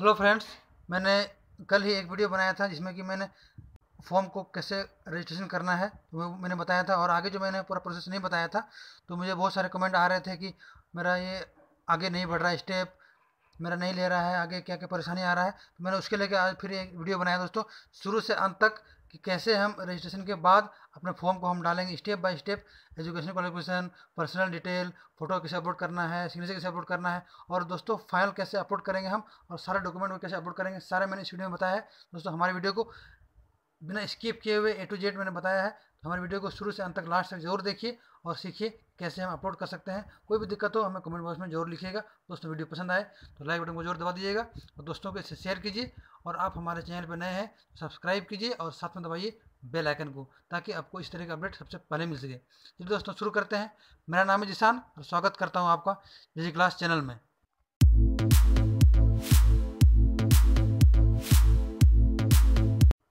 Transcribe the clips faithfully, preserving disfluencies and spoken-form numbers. Hello friends, मैंने कल ही एक वीडियो बनाया था जिसमें कि मैंने फॉर्म को कैसे रजिस्ट्रेशन करना है वो मैंने बताया था। और आगे जो मैंने पूरा प्रोसेस नहीं बताया था, तो मुझे बहुत सारे कमेंट आ रहे थे कि मेरा ये आगे नहीं बढ़ रहा है, स्टेप मेरा नहीं ले रहा है, आगे क्या क्या परेशानी आ रहा है। तो मैंने उसके लेके आज फिर एक वीडियो बनाया दोस्तों, शुरू से अंत तक कि कैसे हम रजिस्ट्रेशन के बाद अपने फॉर्म को हम डालेंगे step by step. Education qualification, personal detail, photo कैसे अपलोड करना है, सिग्नेचर कैसे अपलोड करना है, और दोस्तों फाइल कैसे अपलोड करेंगे हम, और सारे डॉक्यूमेंट को कैसे अपलोड करेंगे, सारे मैंने इस वीडियो में बताया है दोस्तों। हमारे वीडियो को बिना स्किप किए हुए ए टू जेड मैंने बताया है, तो हमारे वीडियो को शुरू से अंत तक लास्ट तक जरूर देखिए और सीखिए कैसे हम अपलोड कर सकते हैं। कोई भी दिक्कत हो हमें कमेंट बॉक्स में जरूर लिखिएगा दोस्तों। वीडियो पसंद आए तो लाइक बटन को जरूर दबा दीजिएगा और दोस्तों को इसे शेयर कीजिए। और आप हमारे चैनल पर नए हैं तो सब्सक्राइब कीजिए और साथ में दबाइए बेल आइकन को, ताकि आपको इस तरह का अपडेट सबसे पहले मिल सके। चलिए दोस्तों शुरू करते हैं। मेरा नाम है जिशान और स्वागत करता हूँ आपका जी क्लास चैनल में।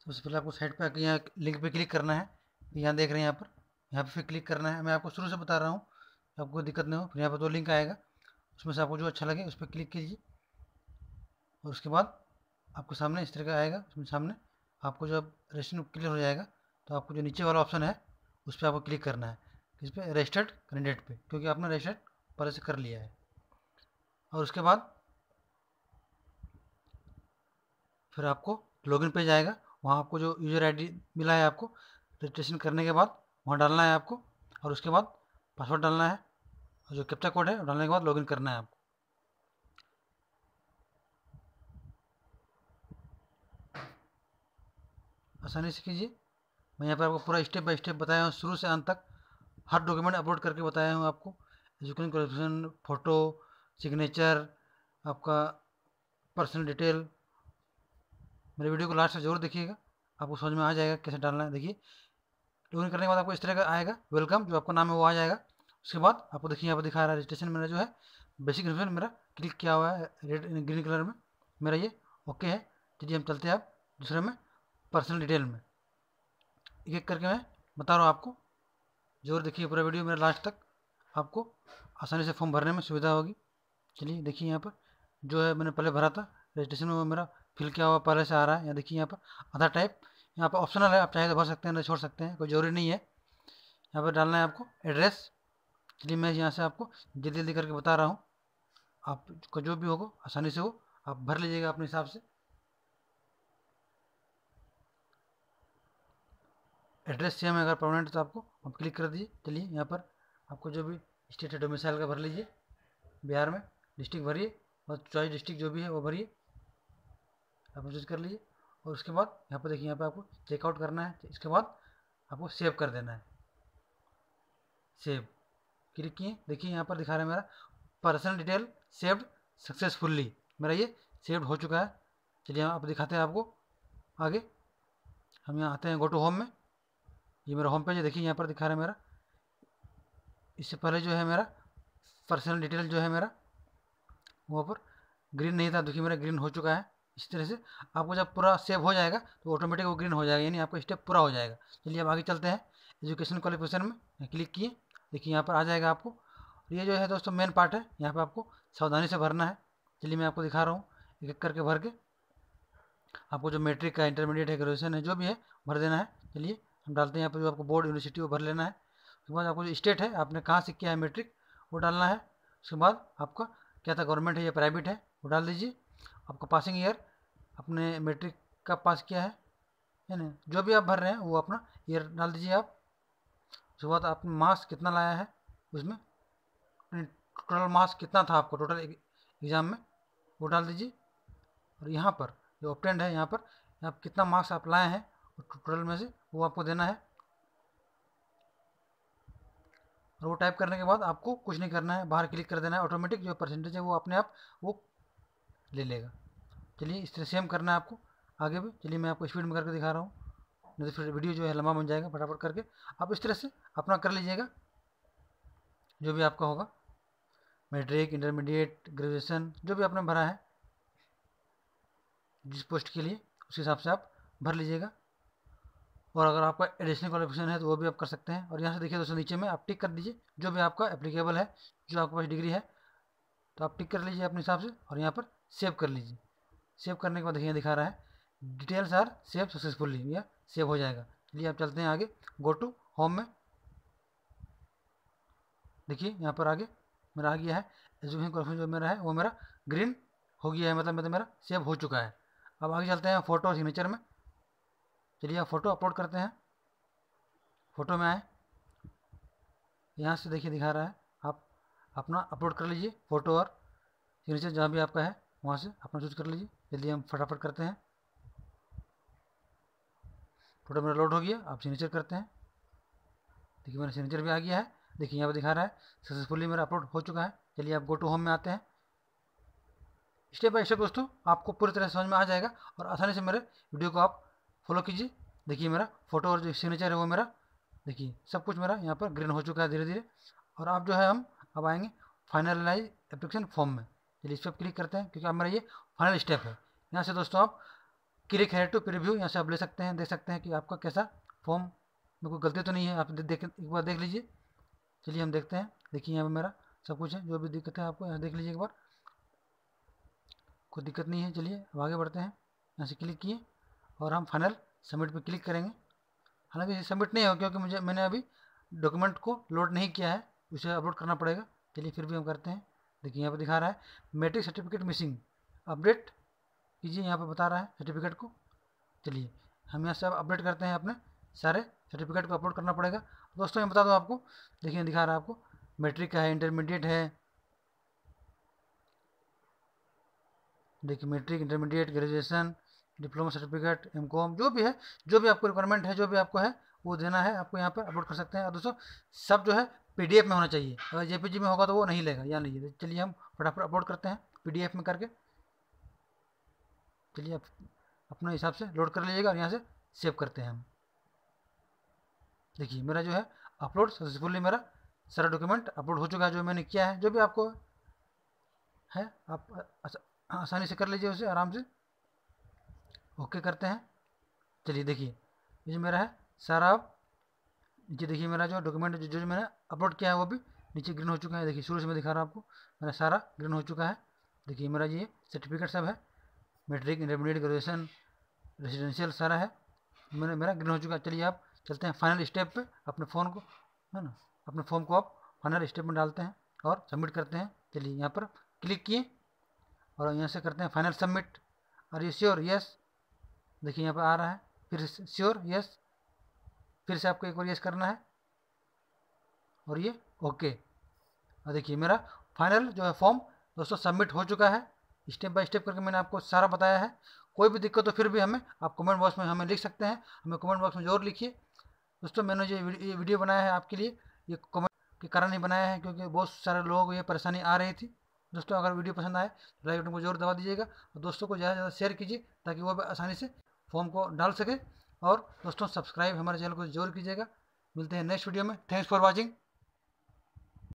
सबसे पहले आपको साइट पर यहाँ लिंक पर क्लिक करना है, यहाँ देख रहे हैं यहाँ पर, यहाँ पर फिर क्लिक करना है। मैं आपको शुरू से बता रहा हूँ, आपको दिक्कत नहीं हो। फिर यहाँ पर दो लिंक आएगा, उसमें से आपको जो अच्छा लगे उस पर क्लिक कीजिए। और उसके बाद आपको सामने इस तरह का आएगा, उसमें सामने आपको जब रजिस्ट्रेशन क्लियर हो जाएगा तो आपको जो नीचे वाला ऑप्शन है उस पर आपको क्लिक करना है, इस पर रजिस्टर्ड कैंडिडेट पर, क्योंकि आपने रजिस्टर्ड पहले से कर लिया है। और उसके बाद फिर आपको लॉगिन पेज आएगा, वहाँ आपको जो यूज़र आई डी मिला है आपको रजिस्ट्रेशन करने के बाद वहाँ डालना है आपको। और उसके बाद पासवर्ड डालना है और जो कैप्चा कोड है डालने के बाद लॉगिन करना है आपको। आसानी से कीजिए। मैं यहाँ पर आपको पूरा स्टेप बाय स्टेप बताया हूँ, शुरू से अंत तक हर डॉक्यूमेंट अपलोड करके बताया हूँ आपको। एजुकेशन क्वालिफिकेशन, फ़ोटो, सिग्नेचर, आपका पर्सनल डिटेल। मेरे वीडियो को लास्ट तक जरूर देखिएगा, आपको समझ में आ जाएगा कैसे डालना है। देखिए लॉगिन करने के बाद आपको इस तरह का आएगा, वेलकम जो आपका नाम है वो आ जाएगा। उसके बाद आपको देखिए यहाँ पर दिखा रहा है रजिस्ट्रेशन मेरा जो है बेसिक इन्फॉर्मेशन मेरा क्लिक किया हुआ है रेड ग्रीन कलर में, मेरा ये ओके है। चलिए हम चलते हैं आप दूसरे में पर्सनल डिटेल में, एक एक करके मैं बता रहा हूँ आपको। जरूर देखिए पूरा वीडियो मेरा लास्ट तक, आपको आसानी से फॉर्म भरने में सुविधा होगी। चलिए देखिए यहाँ पर जो है मैंने पहले भरा था रजिस्ट्रेशन में, मेरा फिल किया हुआ पहले से आ रहा है। यहाँ देखिए यहाँ पर आधार टाइप यहाँ पर ऑप्शनल है, आप चाहे तो भर सकते हैं ना छोड़ सकते हैं, कोई जरूरी नहीं है। यहाँ पर डालना है आपको एड्रेस। चलिए मैं यहाँ से आपको जल्दी जल्दी करके बता रहा हूँ, आपको जो भी होगा आसानी से वो आप भर लीजिएगा अपने हिसाब से। एड्रेस सेम है अगर परमानेंट तो आपको आप क्लिक कर दीजिए। चलिए यहाँ पर आपको जो भी स्टेट है डोमिसाइल का भर लीजिए, बिहार में डिस्ट्रिक्ट भरिए और चॉइस डिस्ट्रिक्ट जो भी है वो भरिए, आप चूज कर लीजिए। और उसके बाद यहाँ पर देखिए यहाँ पे आपको चेकआउट करना है, इसके बाद आपको सेव कर देना है। सेव क्लिक किए, देखिए यहाँ पर दिखा रहा है मेरा पर्सनल डिटेल सेव्ड सक्सेसफुली, मेरा ये सेव्ड हो चुका है। चलिए आप दिखाते हैं आपको आगे। हम यहाँ आते हैं गो टू होम में, ये मेरा होम पेज है। देखिए यहाँ पर दिखा रहा है मेरा, इससे पहले जो है मेरा पर्सनल डिटेल जो है मेरा वहाँ पर ग्रीन नहीं था, देखिए मेरा ग्रीन हो चुका है। इस तरह से आपको जब पूरा सेव हो जाएगा तो ऑटोमेटिक वो ग्रीन हो जाएगा, यानी आपका स्टेप पूरा हो जाएगा। चलिए अब आगे चलते हैं एजुकेशन क्वालिफिकेशन में, क्लिक किए देखिए यहाँ पर आ जाएगा आपको। ये जो है दोस्तों मेन पार्ट है, यहाँ पर आपको सावधानी से भरना है। चलिए मैं आपको दिखा रहा हूँ एक एक करके भर के, आपको जो मेट्रिक का, इंटरमीडिएट है, ग्रेजुएशन है, जो भी है भर देना है। चलिए हम डालते हैं यहाँ पर जो आपको बोर्ड यूनिवर्सिटी वो भर लेना है। उसके बाद आपको जो स्टेट है आपने कहाँ से किया है मेट्रिक वो डालना है। उसके बाद आपका क्या था, गवर्नमेंट है या प्राइवेट है वो डाल दीजिए। आपका पासिंग ईयर, अपने मैट्रिक का पास किया है है ना, जो भी आप भर रहे हैं वो अपना ईयर डाल दीजिए आप। उसके बाद आपने मार्क्स कितना लाया है, उसमें टोटल मार्क्स कितना था आपको टोटल एग्ज़ाम में वो डाल दीजिए। और यहाँ पर जो ऑब्टेंड है यहाँ पर आप कितना मार्क्स आप लाए हैं टोटल में से वो आपको देना है। और वो टाइप करने के बाद आपको कुछ नहीं करना है, बाहर क्लिक कर देना है, ऑटोमेटिक जो परसेंटेज है वो अपने आप वो ले लेगा। चलिए इस तरह सेम करना है आपको आगे भी। चलिए मैं आपको स्पीड में करके दिखा रहा हूँ, नहीं तो फिर वीडियो जो है लंबा बन जाएगा। फटाफट करके आप इस तरह से अपना कर लीजिएगा जो भी आपका होगा, मैट्रिक, इंटरमीडिएट, ग्रेजुएशन, जो भी आपने भरा है जिस पोस्ट के लिए उस हिसाब से आप भर लीजिएगा। और अगर आपका एडिशनल क्वालिफिकेशन है तो वो भी आप कर सकते हैं। और यहाँ से देखिए दोस्तों नीचे में आप टिक कर दीजिए जो भी आपका एप्लीकेबल है, जो आपके पास डिग्री है तो आप टिक कर लीजिए अपने हिसाब से और यहाँ पर सेव कर लीजिए। सेव करने के बाद यहाँ दिखा रहा है डिटेल्स आर सेव सक्सेसफुली, यह सेव हो जाएगा। चलिए आप चलते हैं आगे, गो टू होम में देखिए यहाँ पर आगे मेरा आ गया है एजुकेशन क्वेश्चन जो मेरा है वो मेरा ग्रीन हो गया है, मतलब मतलब मेरा सेव हो चुका है। अब आगे चलते हैं फ़ोटो सिग्नेचर में। चलिए आप फ़ोटो अपलोड करते हैं। फ़ोटो में आए, यहाँ से देखिए दिखा रहा है, आप अपना अपलोड कर लीजिए फ़ोटो और सिग्नेचर जहाँ भी आपका है वहाँ से अपना चूज कर लीजिए। जल्दी हम फटाफट करते हैं। फ़ोटो मेरा लोड हो गया, आप सिग्नेचर करते हैं। देखिए मेरा सिग्नेचर भी आ गया है। देखिए यहाँ पर दिखा रहा है सक्सेसफुली मेरा अपलोड हो चुका है। चलिए आप गो टू होम में आते हैं। स्टेप बाय स्टेप दोस्तों आपको पूरी तरह समझ में आ जाएगा और आसानी से मेरे वीडियो को आप फॉलो कीजिए। देखिए मेरा फ़ोटो और जो सिग्नेचर है वो मेरा देखिए सब कुछ मेरा यहाँ पर ग्रीन हो चुका है धीरे धीरे। और आप जो है हम अब आएंगे फाइनलाइज एप्लीकेशन फॉर्म में। चलिए इस पर क्लिक करते हैं क्योंकि अब मेरा ये फाइनल स्टेप है। यहाँ से दोस्तों आप क्लिक हेयर टू प्रीव्यू यहाँ से आप ले सकते हैं, देख सकते हैं कि आपका कैसा फॉर्म में कोई गलती तो नहीं है। आप देख एक बार देख लीजिए। चलिए हम देखते हैं। देखिए यहाँ पर मेरा सब कुछ है, जो भी दिक्कत है आपको यहाँ देख लीजिए एक बार, कोई दिक्कत नहीं है। चलिए अब आगे बढ़ते हैं। यहाँ से क्लिक किए और हम फाइनल सबमिट पे क्लिक करेंगे। हालांकि सबमिट नहीं हो क्योंकि मुझे मैंने अभी डॉक्यूमेंट को लोड नहीं किया है, उसे अपलोड करना पड़ेगा। चलिए फिर भी हम करते हैं। देखिए यहाँ पर दिखा रहा है मैट्रिक सर्टिफिकेट मिसिंग, अपडेट कीजिए, यहाँ पर बता रहा है सर्टिफिकेट को। चलिए हम यहाँ से अपडेट करते हैं, अपने सारे सर्टिफिकेट को अपलोड करना पड़ेगा। दोस्तों मैं बता दूँ आपको, देखिए दिखा रहा है आपको मैट्रिक का है, इंटरमीडिएट है, देखिए matric, intermediate, graduation, diploma certificate, MCom, जो भी है, जो भी आपको रिक्वायरमेंट है, जो भी आपको है वो देना है, आपको यहाँ पर अपलोड कर सकते हैं। और दोस्तों सब जो है पीडीएफ में होना चाहिए, अगर जेपीजी में होगा तो वो नहीं लेगा, या लीजिए। चलिए हम फटाफट अपलोड करते हैं पीडीएफ में करके। चलिए आप अपने हिसाब से लोड कर लीजिएगा और यहाँ से सेव करते हैं हम। देखिए मेरा जो है अपलोड सक्सेसफुली मेरा सारा डॉक्यूमेंट अपलोड हो चुका है जो मैंने किया है। जो भी आपको है आप आसानी से कर लीजिए, उसे आराम से ओके करते हैं। चलिए देखिए ये मेरा है सारा, अब नीचे देखिए मेरा जो डॉक्यूमेंट जो, जो जो मैंने अपलोड किया है वो भी नीचे ग्रीन हो चुका है। देखिए शुरू से मैं दिखा रहा हूँ आपको, मेरा सारा ग्रीन हो चुका है। देखिए मेरा ये सर्टिफिकेट सब है, मैट्रिक, इंटरमीडिएट, ग्रेजुएशन, रेजिडेंशियल सारा है, मैंने मेरा ग्रीन हो चुका है। चलिए आप चलते हैं फाइनल स्टेप पे, अपने फ़ोन को है ना अपने फॉर्म को आप फाइनल स्टेप में डालते हैं और सबमिट करते हैं। चलिए यहाँ पर क्लिक किए और यहाँ से करते हैं फाइनल सबमिट। और ये श्योर यस, देखिए यहाँ पर आ रहा है फिर श्योर यस, फिर से आपको एक बार यस करना है और ये ओके। और देखिए मेरा फाइनल जो है फॉर्म दोस्तों सबमिट हो चुका है। स्टेप बाय स्टेप करके मैंने आपको सारा बताया है। कोई भी दिक्कत हो फिर भी हमें आप कमेंट बॉक्स में हमें लिख सकते हैं, हमें कमेंट बॉक्स में ज़रूर लिखिए। दोस्तों मैंने जो ये वीडियो बनाया है आपके लिए ये कमेंट के कारण ही बनाया है, क्योंकि बहुत सारे लोगों को ये परेशानी आ रही थी। दोस्तों अगर वीडियो पसंद आए तो लाइक बटन को जरूर दबा दीजिएगा और दोस्तों को ज़्यादा से ज़्यादा शेयर कीजिए ताकि वो आसानी से फॉर्म को डाल सके। और दोस्तों सब्सक्राइब हमारे चैनल को जरूर कीजिएगा। मिलते हैं नेक्स्ट वीडियो में। Thanks for watching.